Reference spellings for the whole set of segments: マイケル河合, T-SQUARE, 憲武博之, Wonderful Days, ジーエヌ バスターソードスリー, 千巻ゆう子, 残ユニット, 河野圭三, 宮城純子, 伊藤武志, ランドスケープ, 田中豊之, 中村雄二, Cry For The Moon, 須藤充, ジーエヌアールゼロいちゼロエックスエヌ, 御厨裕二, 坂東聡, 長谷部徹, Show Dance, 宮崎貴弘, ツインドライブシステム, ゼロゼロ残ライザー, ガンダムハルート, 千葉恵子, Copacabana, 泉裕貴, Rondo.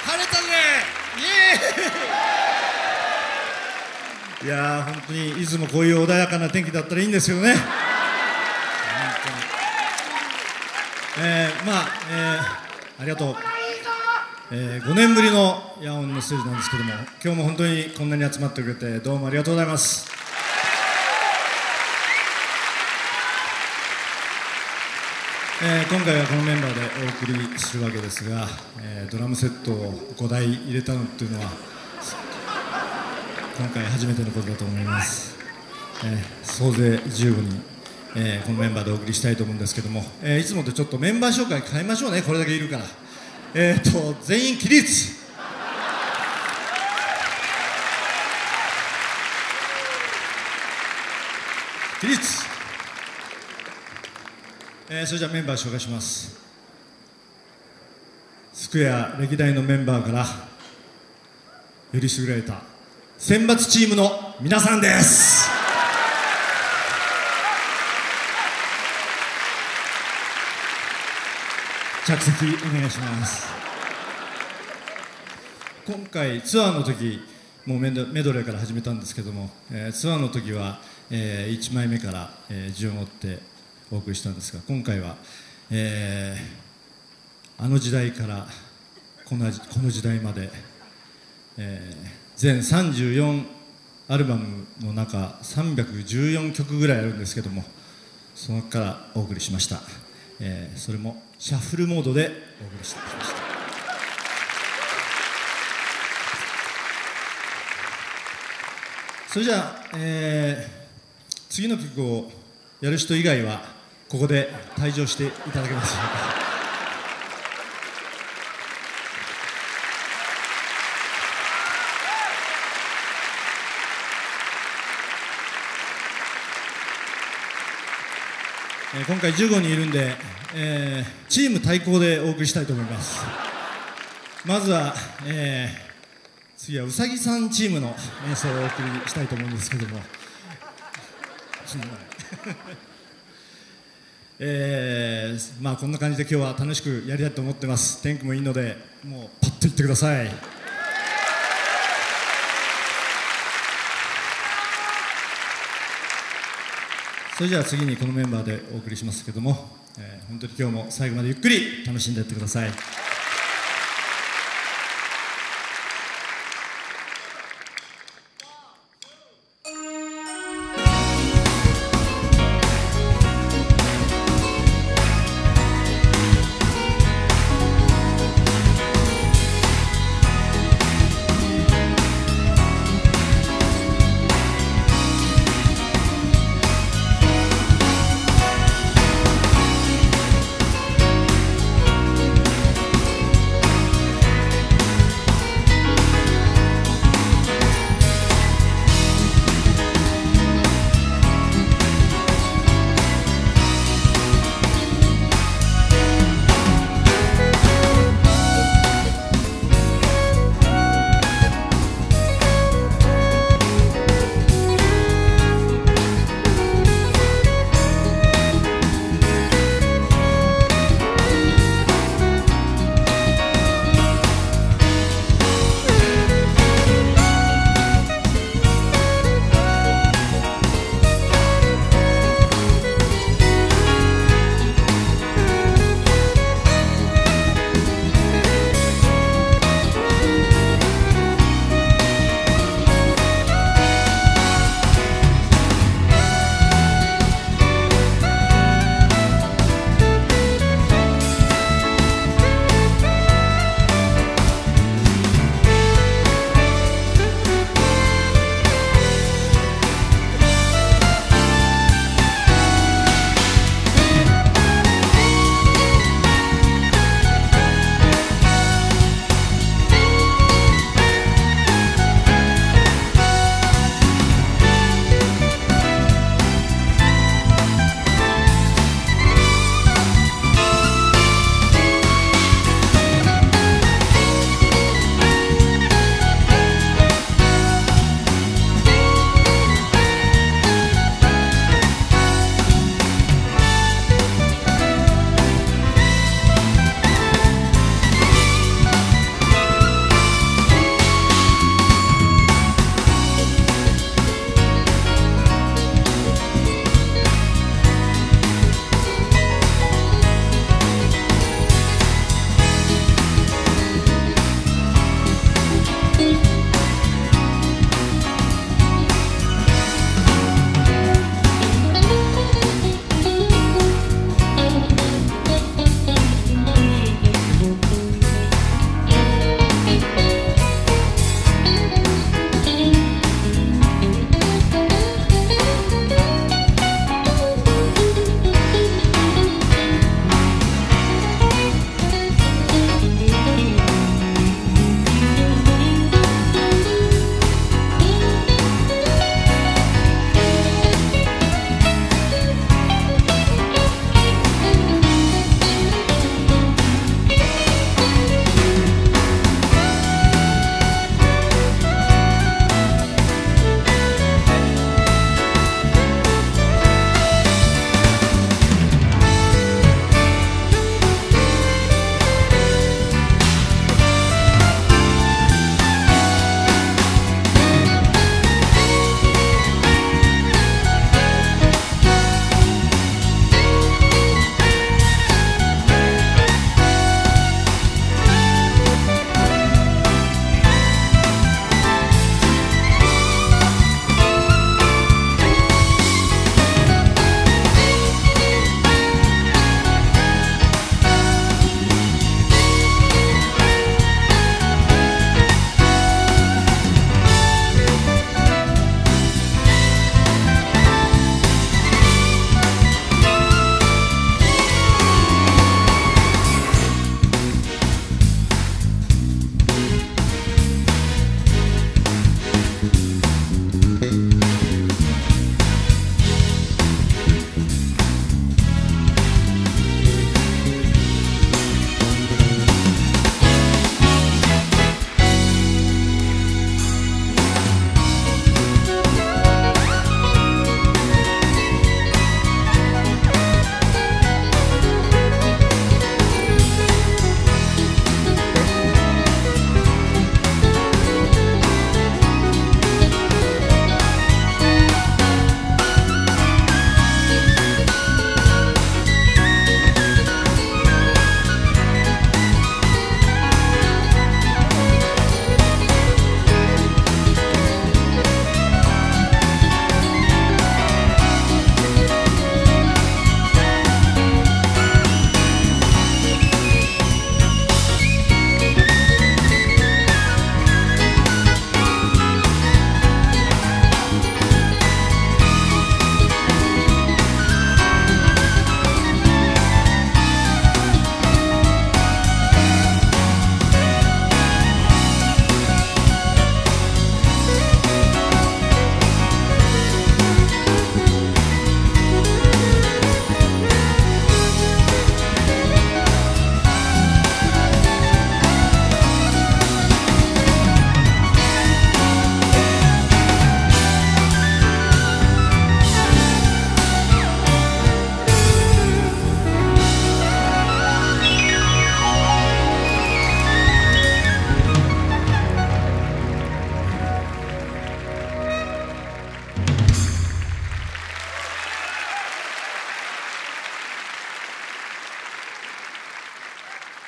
晴れたね、イエーイ。いやー、本当にいつもこういう穏やかな天気だったらいいんですけどね。ありがとう。5年ぶりの野音のステージなんですけども、今日も本当にこんなに集まってくれてどうもありがとうございます。今回はこのメンバーでお送りするわけですが、ドラムセットを5台入れたのっていうのは今回初めてのことだと思います。総勢15人、このメンバーでお送りしたいと思うんですけども、いつもとちょっとメンバー紹介変えましょうね。これだけいるから全員起立。起立。それじゃあメンバー紹介します。スクエア歴代のメンバーからより優れた選抜チームの皆さんです。着席お願いします。今回ツアーの時もうメドレーから始めたんですけども、ツアーの時は、1枚目から、順を追ってお送りしたんですが、今回は、あの時代からこの時代まで、全34アルバムの中314曲ぐらいあるんですけども、その中からお送りしました。それもシャッフルモードでお送りしてきました。それじゃあ、次の曲をやる人以外はここで退場していただけますでしょうか。今回15人いるんで、チーム対抗でお送りしたいと思います。まずは、次はうさぎさんチームの演奏をお送りしたいと思うんですけどもこんな感じで今日は楽しくやりたいと思ってます。天気もいいのでもうパッといってください。それじゃあ次にこのメンバーでお送りしますけども、本当に今日も最後までゆっくり楽しんでいってください。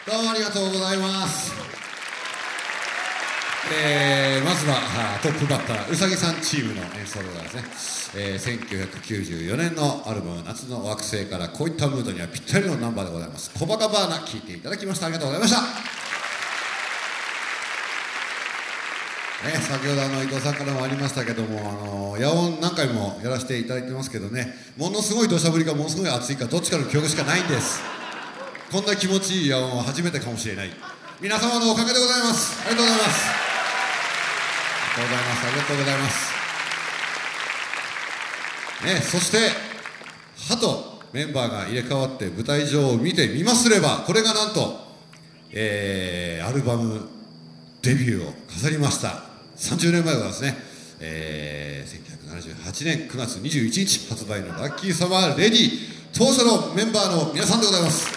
どうもありがとうございます。まずはトップバッターうさぎさんチームの演奏でございますね。1994年のアルバム「夏の惑星」からこういったムードにはぴったりのナンバーでございます。「コバカバーナ」聴いていただきました。ありがとうございました。ね、先ほど伊藤さんからもありましたけども、野音何回もやらせていただいてますけどね、ものすごい土砂降りかものすごい暑いかどっちかの記憶しかないんです。こんな気持ちいい野音は初めてかもしれない。皆様のおかげでございます。ありがとうございます。ありがとうございます。ありがとうございます。ね、そしてハとメンバーが入れ替わって舞台上を見てみますれば、これがなんと、アルバムデビューを飾りました。30年前はですね、1978年9月21日発売のラッキーサマーレディ当初のメンバーの皆さんでございます。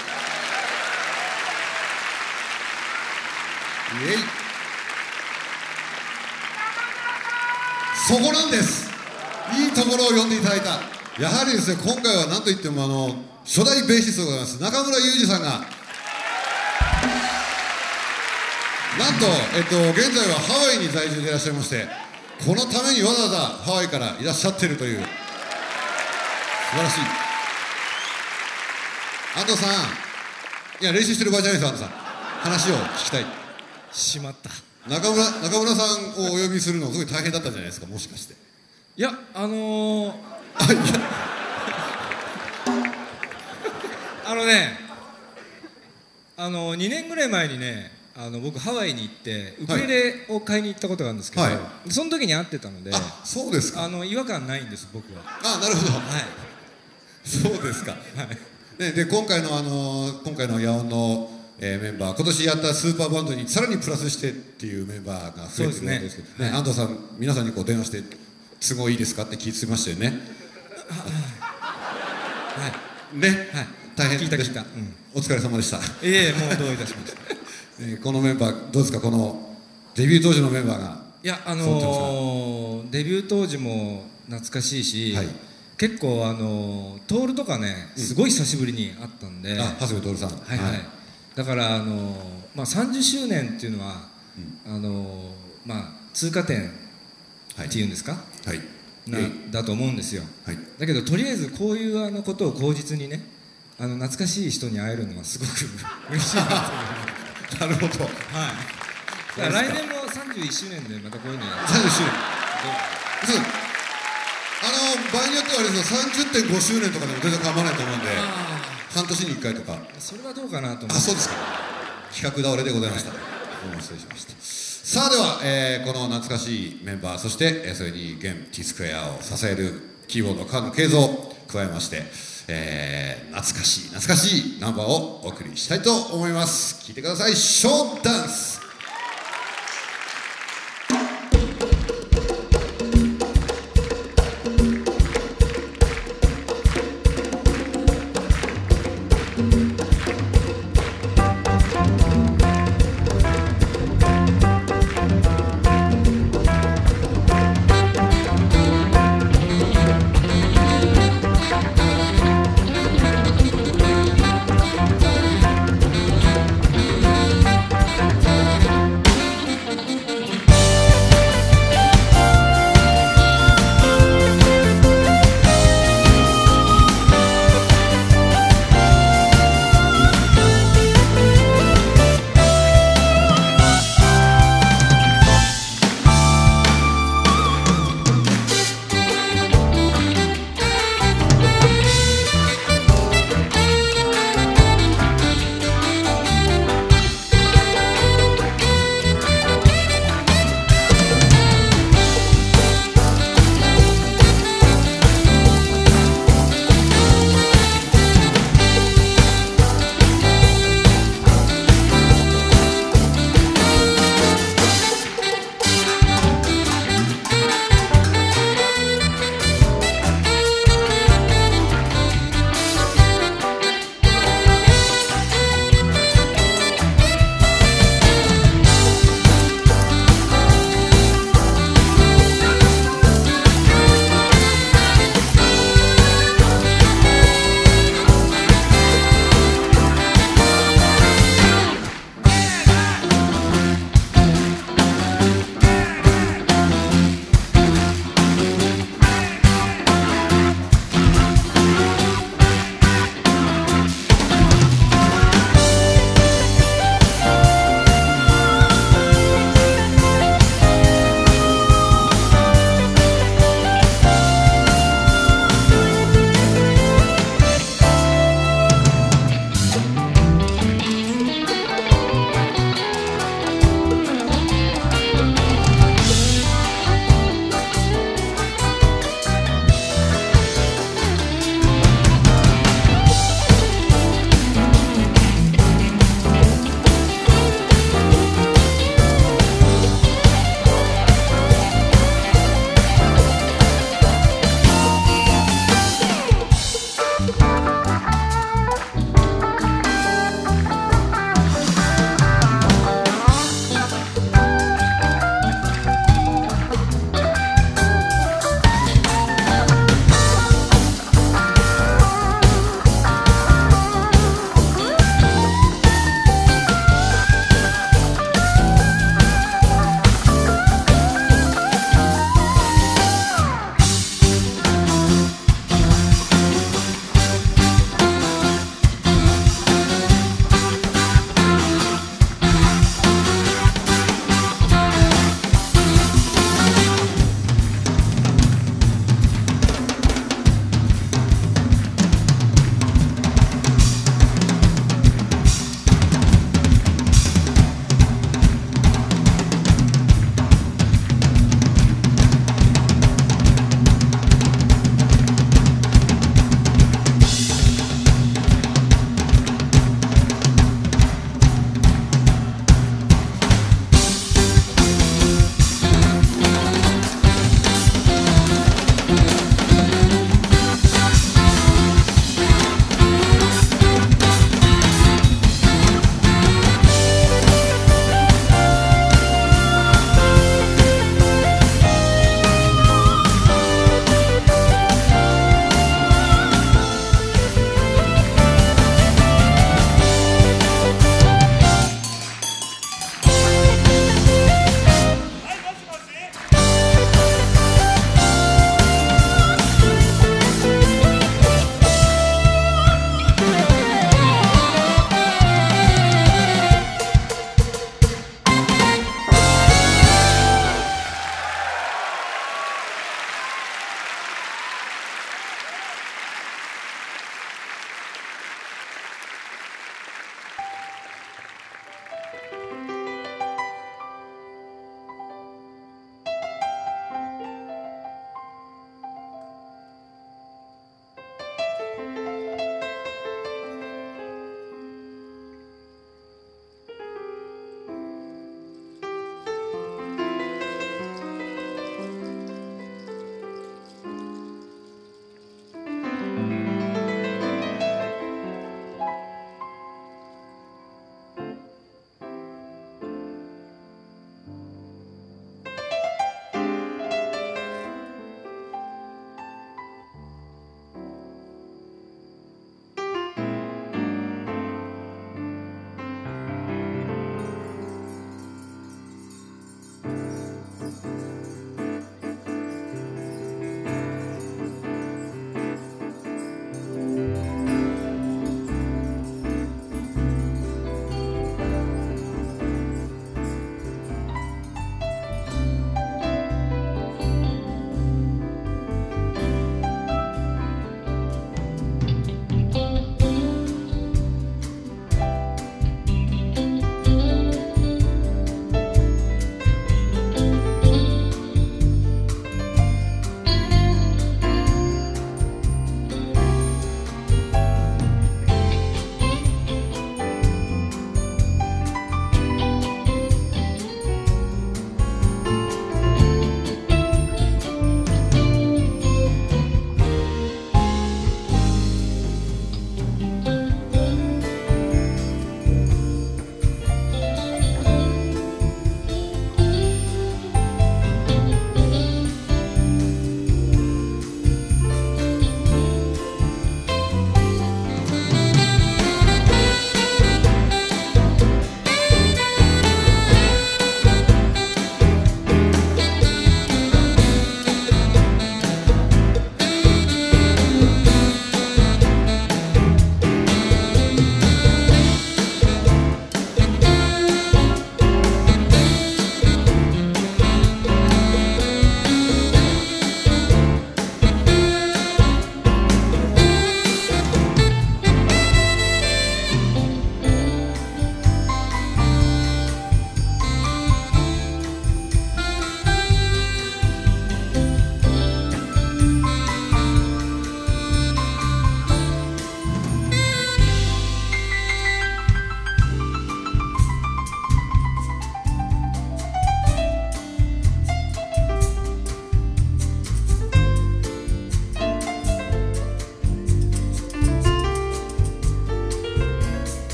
イエイ。そこなんです。いいところを読んでいただいた。やはりですね、今回は何といっても初代ベーシストでございます中村裕二さんがなんと、現在はハワイに在住でいらっしゃいまして、このためにわざわざハワイからいらっしゃってるという素晴らしい。安藤さん、いや練習してる場合じゃないです。安藤さん、話を聞きたい。しまった、中村さんをお呼びするのすごい大変だったんじゃないですか、もしかして。いや、2年ぐらい前にね、僕ハワイに行ってウクレレを買いに行ったことがあるんですけど、はい、その時に会ってたので。あ、そうですか。違和感ないんです、僕は。あ、なるほど。はい、そうですか。はい、ね、で今回の野音のメンバー、今年やったスーパーバンドにさらにプラスしてっていうメンバーが増えてるんですけど、ね、安藤さん、皆さんにこう電話して都合いいですかって聞いてましたよね。はいね、大変でした。お疲れ様でした。ええ、もうどういたしました。このメンバーどうですか、このデビュー当時のメンバーが。いや、デビュー当時も懐かしいし、結構トールとかね、すごい久しぶりに会ったんで。あ、長谷部徹さん。はいはい。だから30周年っていうのは、通過点っていうんですか、だと思うんですよ。だけどとりあえずこういうことを口実にね、懐かしい人に会えるのはすごく嬉しいですよね。なるほど。はい。来年も31周年でまたこういうのやる。31周年、場合によってはあれですが 30.5 周年とかでも全然構わないと思うんで、半年に1回とか。それはどうかなと思って。あ、そうですか。企画倒れでございました。失礼しました。さあでは、この懐かしいメンバー、そして、それに現 T スクエアを支えるキーボード河野圭三を加えまして、懐かしいナンバーをお送りしたいと思います。聴いてください。ショーダンス。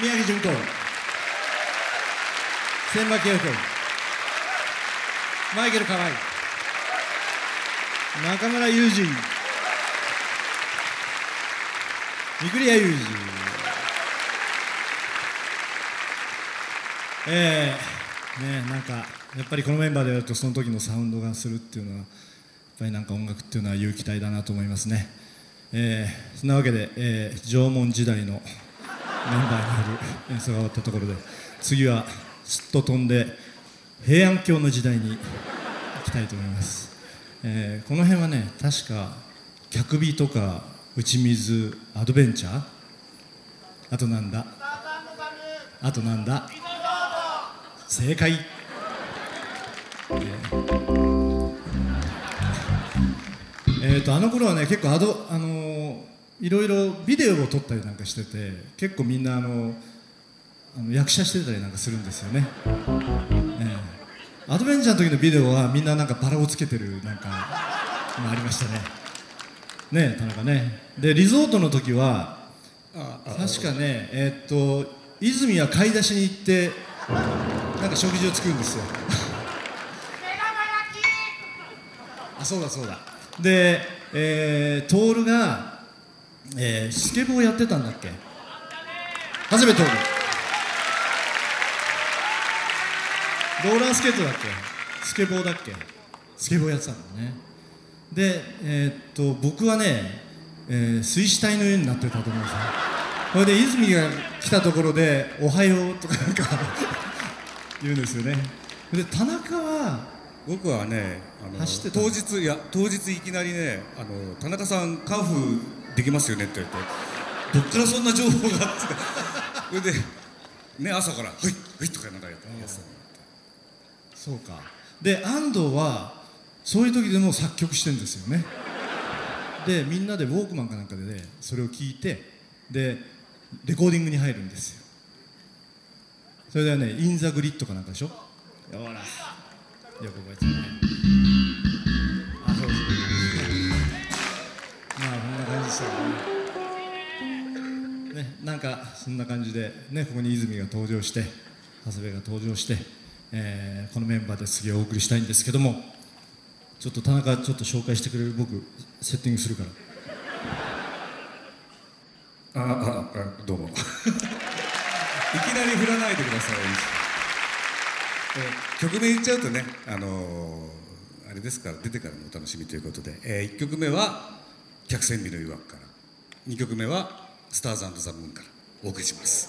宮城純子、千葉恵子、マイケル河合、中村雄二、御厨雄二、なんかやっぱりこのメンバーでやるとその時のサウンドがするっていうのはやっぱりなんか音楽っていうのは有機体だなと思いますね。そんなわけで、縄文時代のメンバーによる演奏が終わったところで、次はすっと飛んで平安京の時代に行きたいと思います。この辺はね、確か客火とか打ち水、アドベンチャー、あとなんだ、正解。あの頃はね、結構いろいろビデオを撮ったりなんかしてて、結構みんな役者してたりなんかするんですよね。アドベンチャーの時のビデオはみんななんかバラをつけてるなんかありましたね。田中ね。でリゾートの時は確かね、泉は買い出しに行ってなんか食事を作るんですよ。あ、そうだそうだ。で、トールが、スケボーやってたんだっけ、長谷部徹、ローラースケートだっけ、スケボーだっけ、スケボーやってたんだね。で、僕はね、水死体のようになってたと思うんですよ。それで泉が来たところで「おはよう」とかなんか言うんですよね。で田中は、僕はね、当日いきなりね、田中さんカンフーできますよねって言って、どっからそんな情報があってそれで、ね、朝から「はいはい」とかなんかやった。そうか。で安藤はそういう時でも作曲してるんですよね。でみんなでウォークマンかなんかでね、それを聞いて、でレコーディングに入るんですよ。それではね、インザグリッドかなんかでしょ。ほらよく覚えてるね。あ、そうそう。まあこんな感じですよね。なんかそんな感じでね、ここに泉が登場して、長谷部が登場して、このメンバーで次お送りしたいんですけども、ちょっと田中ちょっと紹介してくれる？僕セッティングするから。どうも。いきなり振らないでください。曲名言っちゃうとね、あれですから、出てからのお楽しみということで、1曲目は「客船美の誘惑」から、2曲目は「スターズ&ザムーン」からお送りします。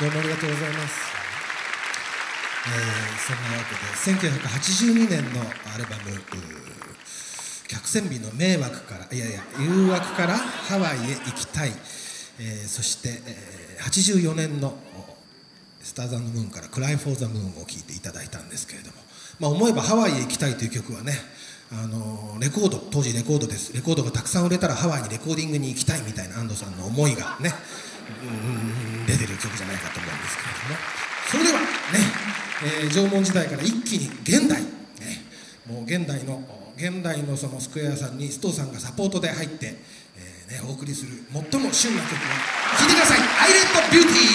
どうもありがとうございます。そんなわけで1982年のアルバム「客船便の迷惑から誘惑からハワイへ行きたい」、そして、84年の「スターズ&ムーン」から「Cry for the Moon」を聴いていただいたんですけれども、まあ、思えば「ハワイへ行きたい」という曲はね、レコード、当時レコードです、レコードがたくさん売れたらハワイにレコーディングに行きたいみたいな安藤さんの思いがね、出てる曲じゃないかと思うんですけれども、ね、それではね、縄文時代から一気に現代、もう現代のそのスクエアさんに須藤さんがサポートで入って、お送りする最も旬な曲を聴いてください。アイレンドビューティー。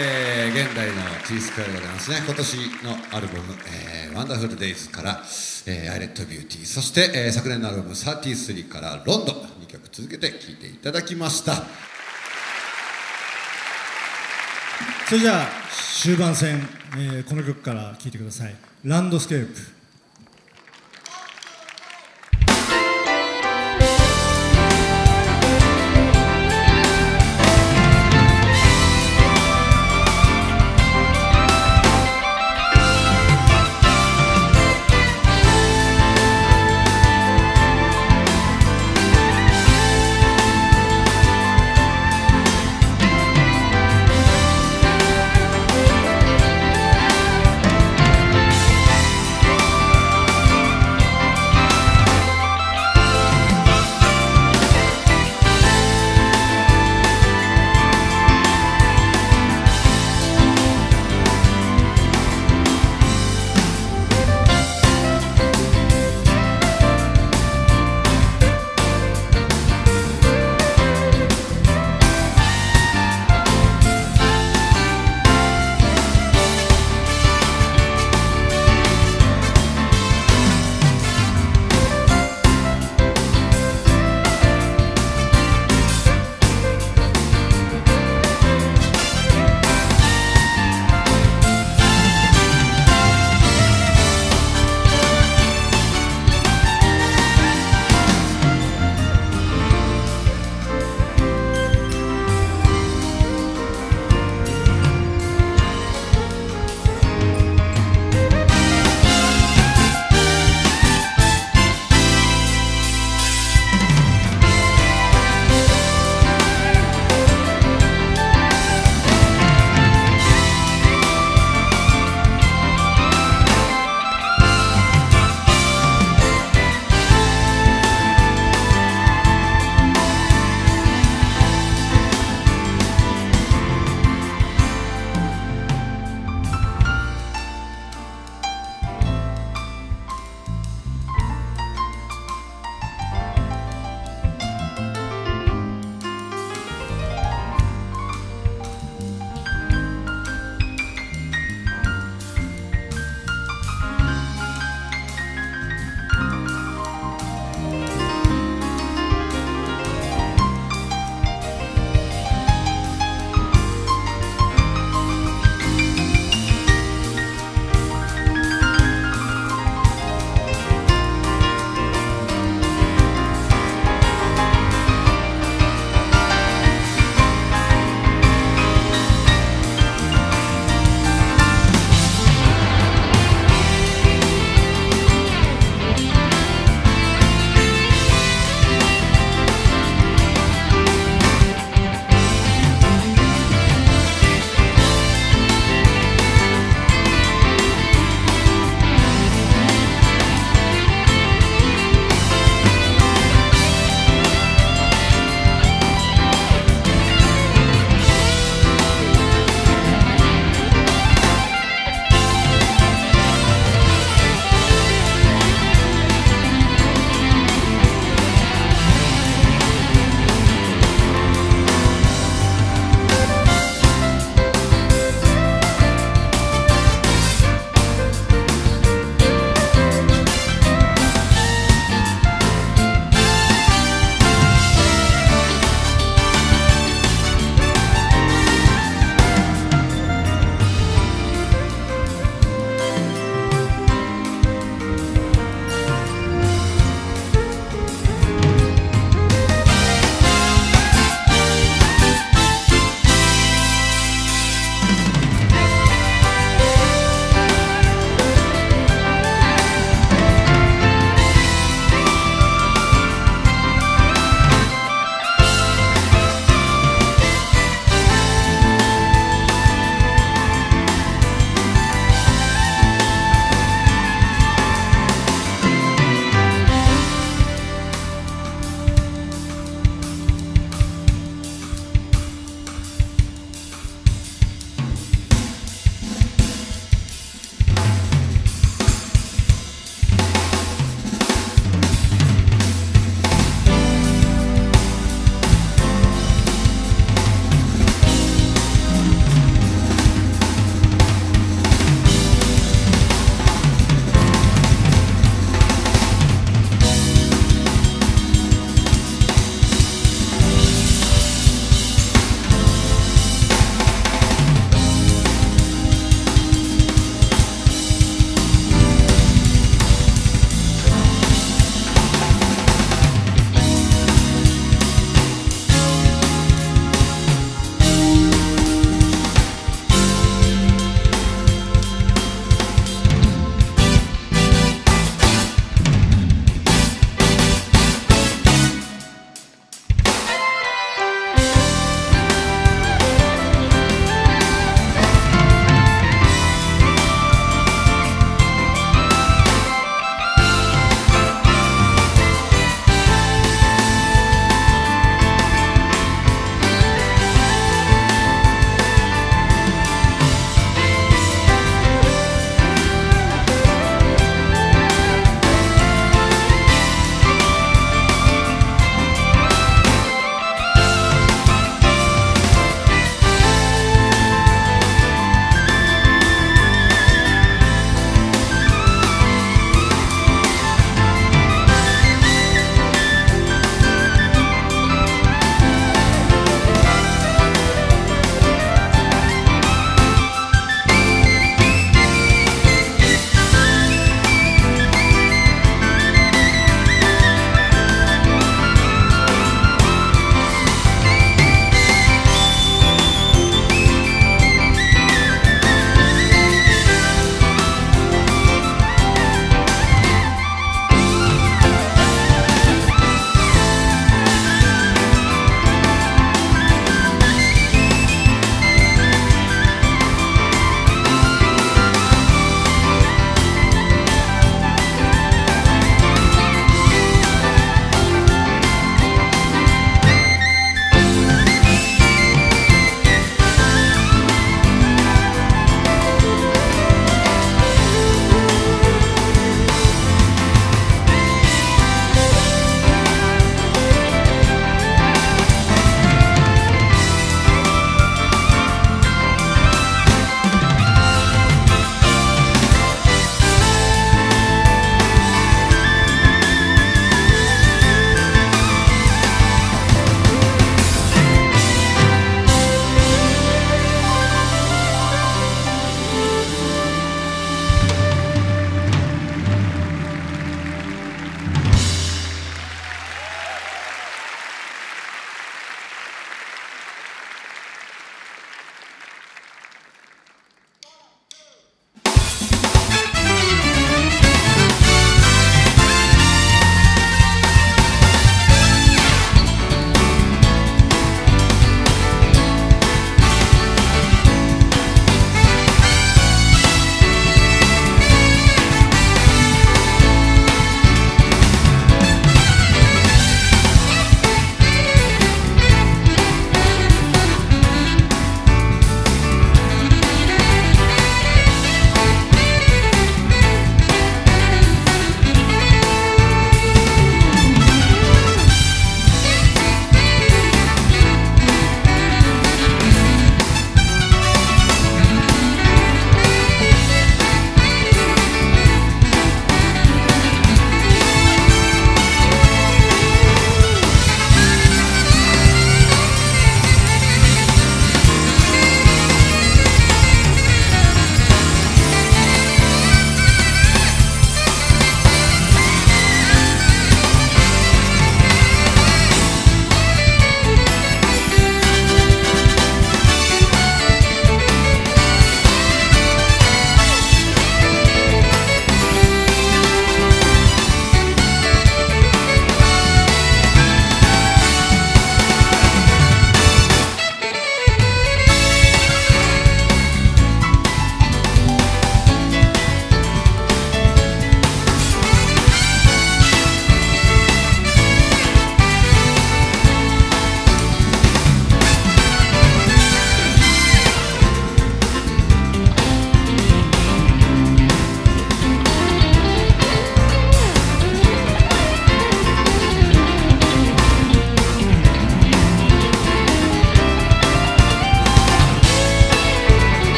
現代の T スクエアでございますね。今年のアルバム「Wonderful Days」から「I Let Beauty」、そして、昨年のアルバム「33」から「ロンドン」2曲続けて聴いていただきました。それじゃあ終盤戦、この曲から聴いてください。ランドスケープ。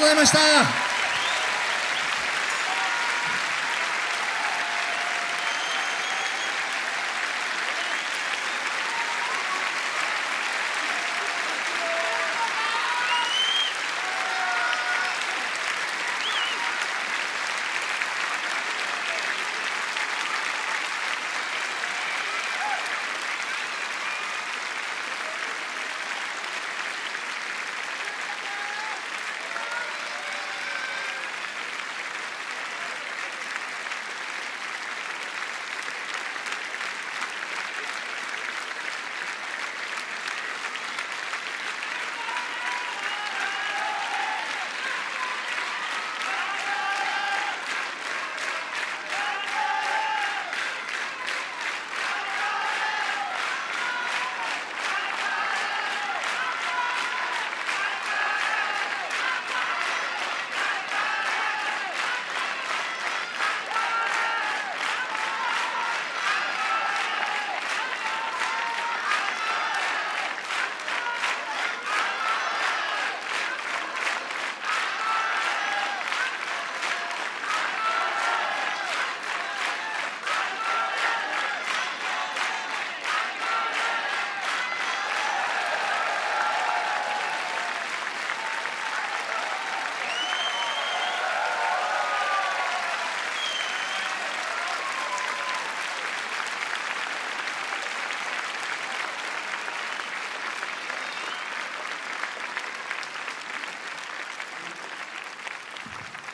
ございました。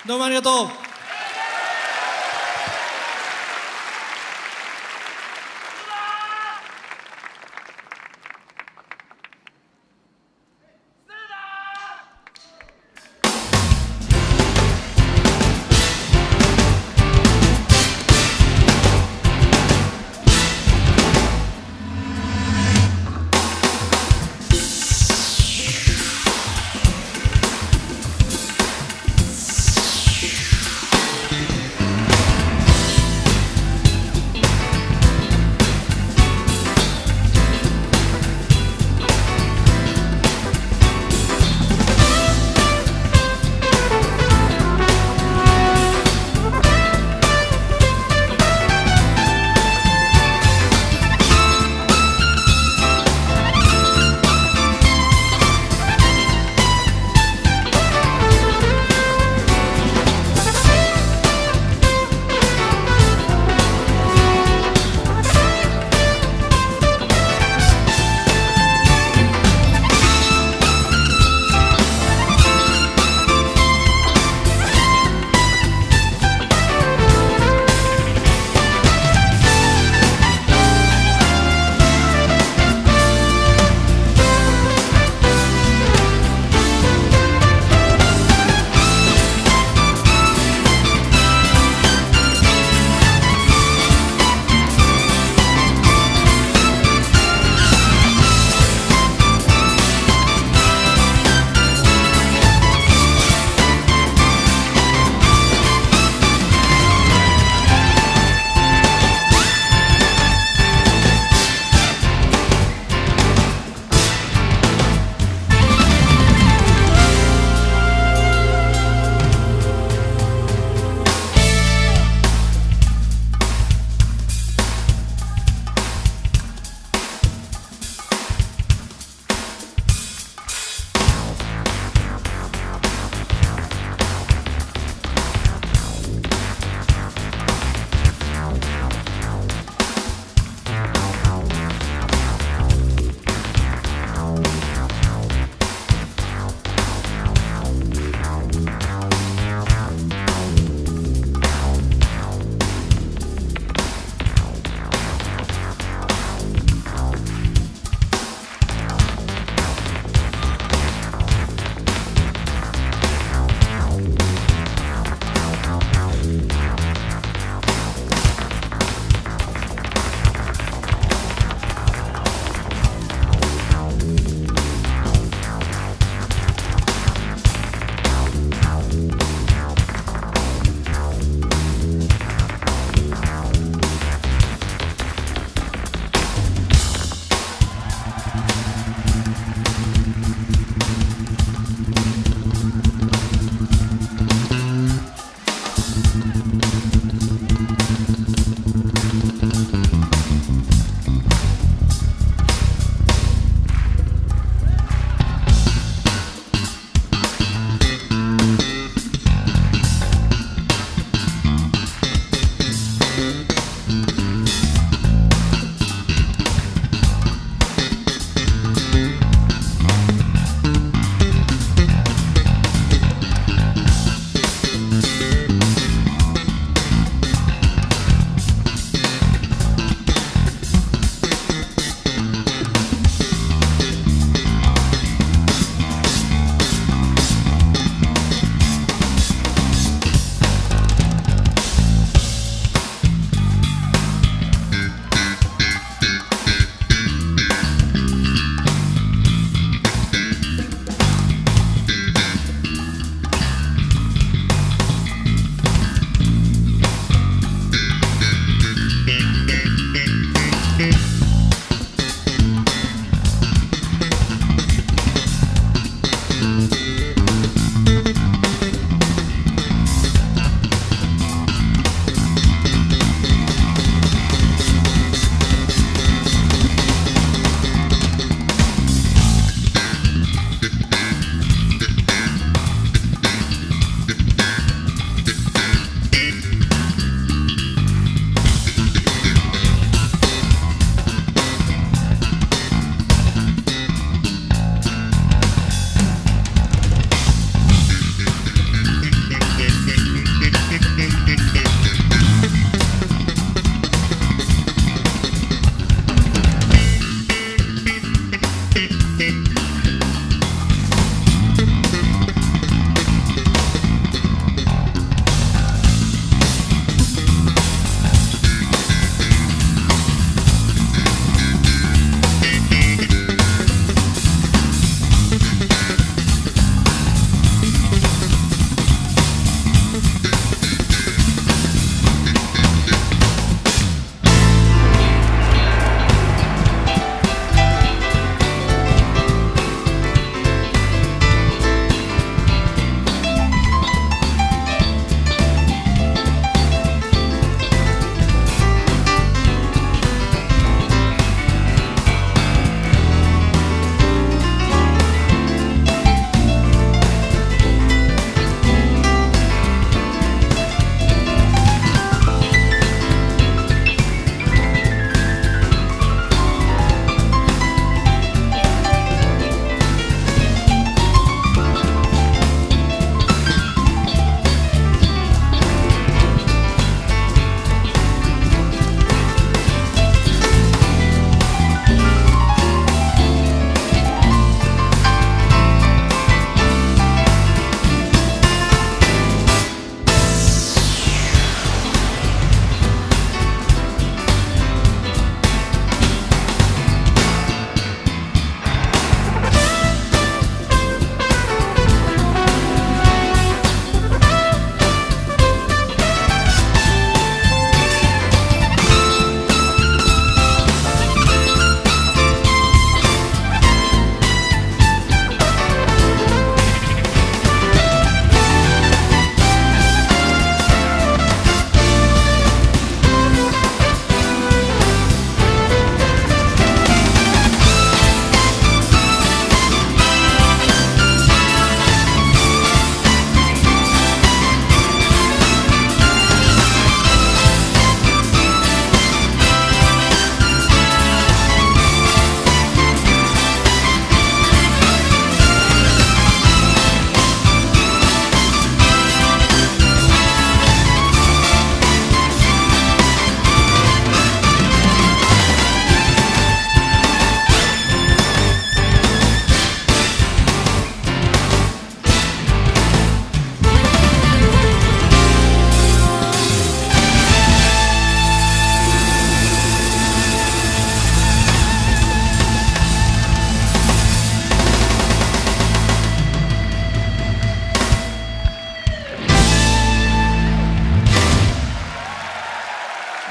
どうもありがとう。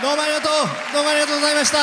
どうもありがとう、どうもありがとうございました。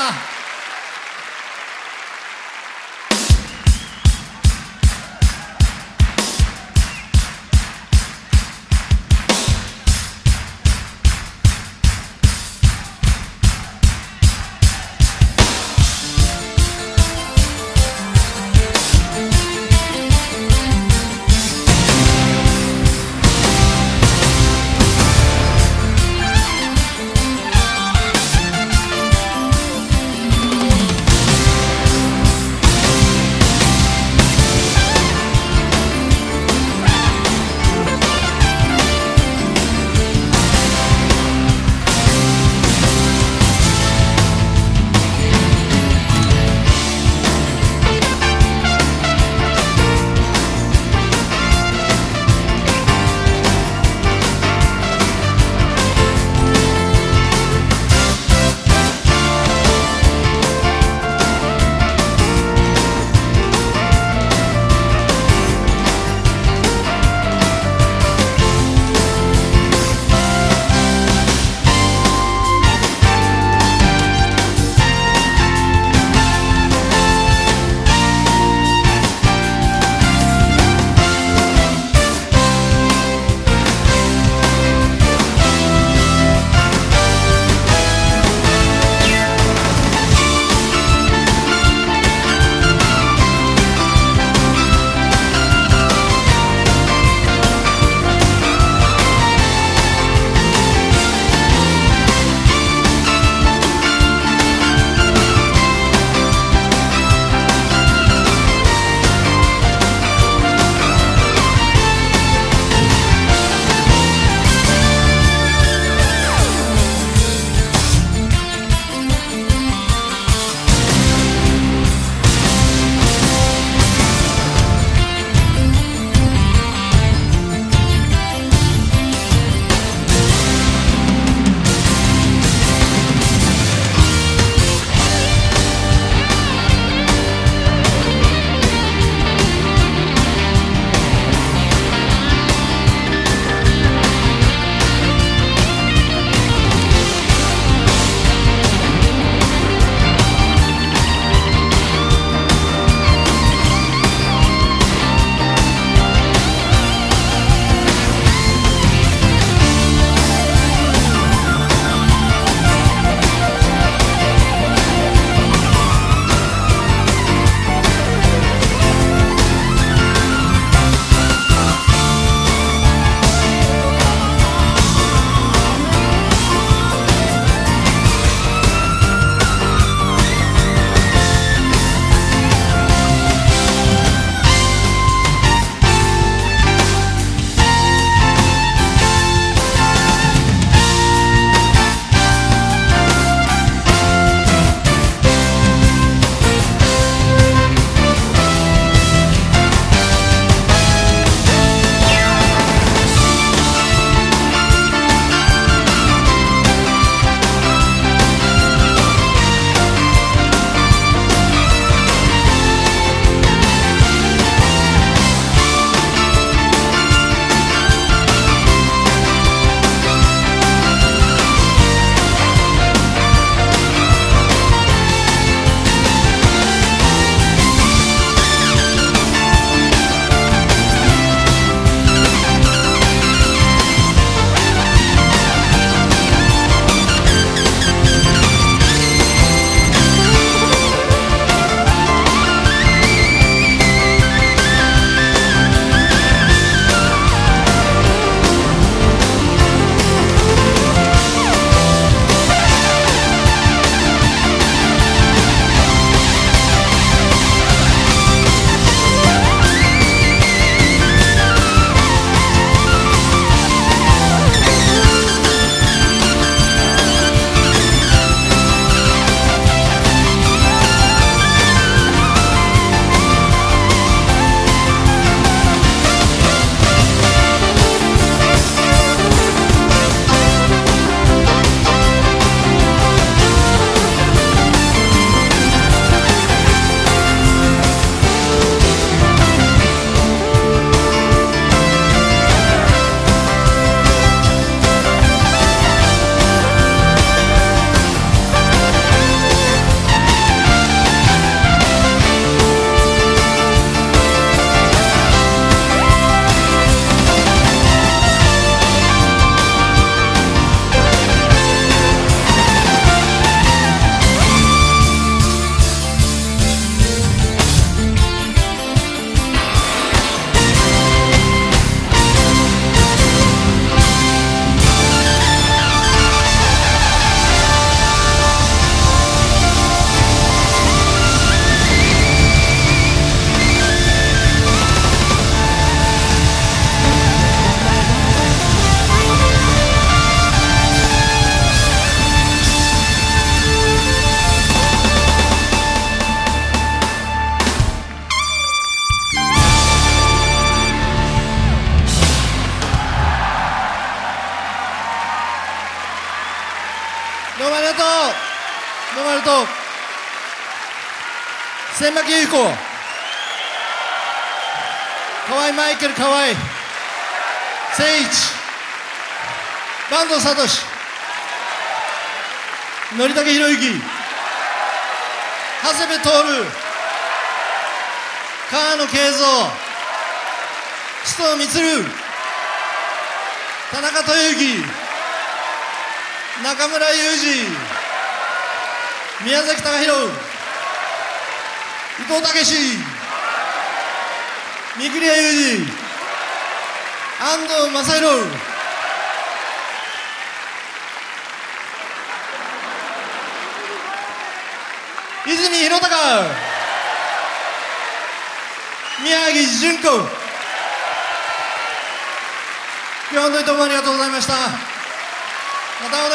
どうもありがとう。どうもありがとう。千巻ゆう子、河合マイケル、河合誠一、坂東聡、憲武博之、長谷部徹、河野敬三、須藤充、田中豊之、中村雄二、宮崎貴弘、伊藤武志、御厨裕二、安藤正弘、泉裕貴、宮城純子。今日は本当にどうもありがとうございました。またおね。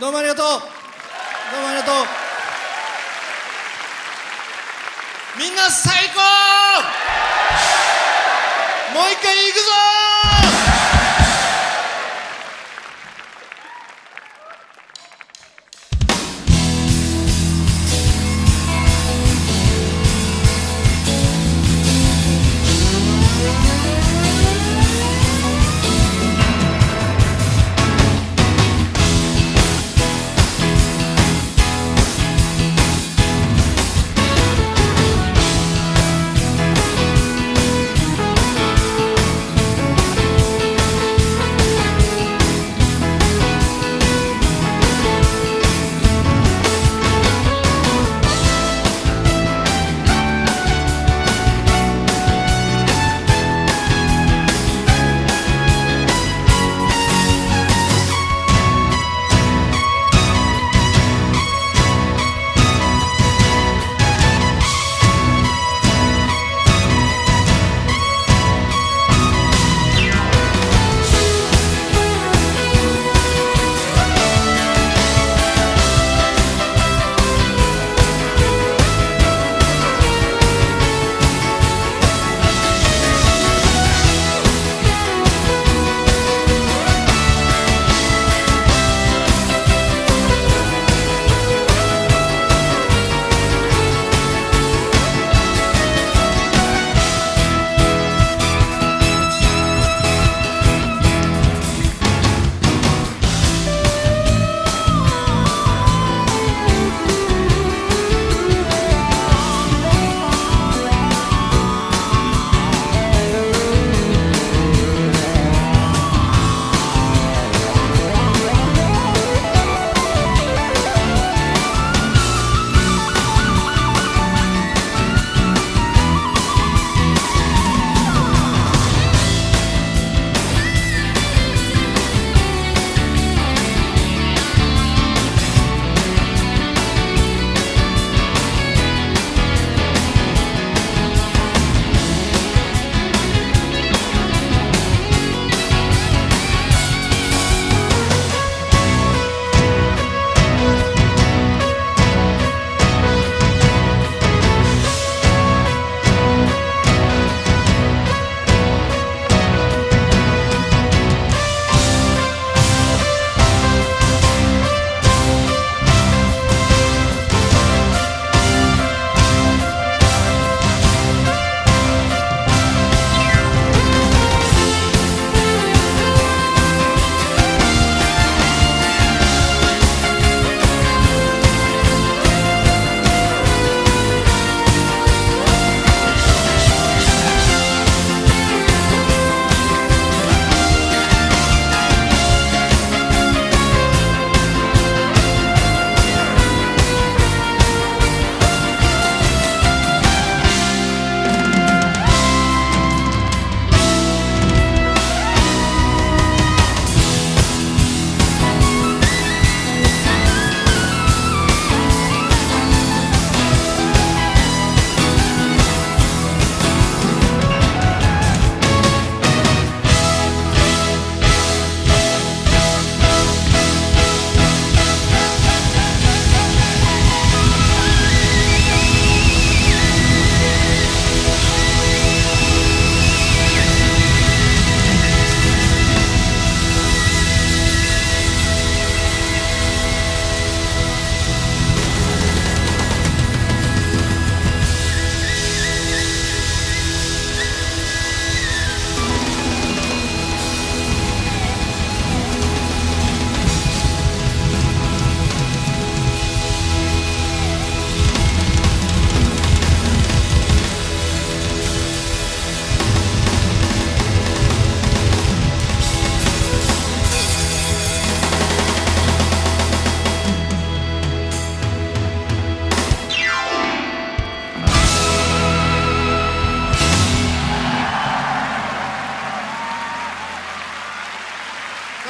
どうもありがとう。どうもありがとう。みんな最高。もう一回行くぞ。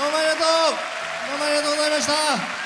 どうもありがとうございました。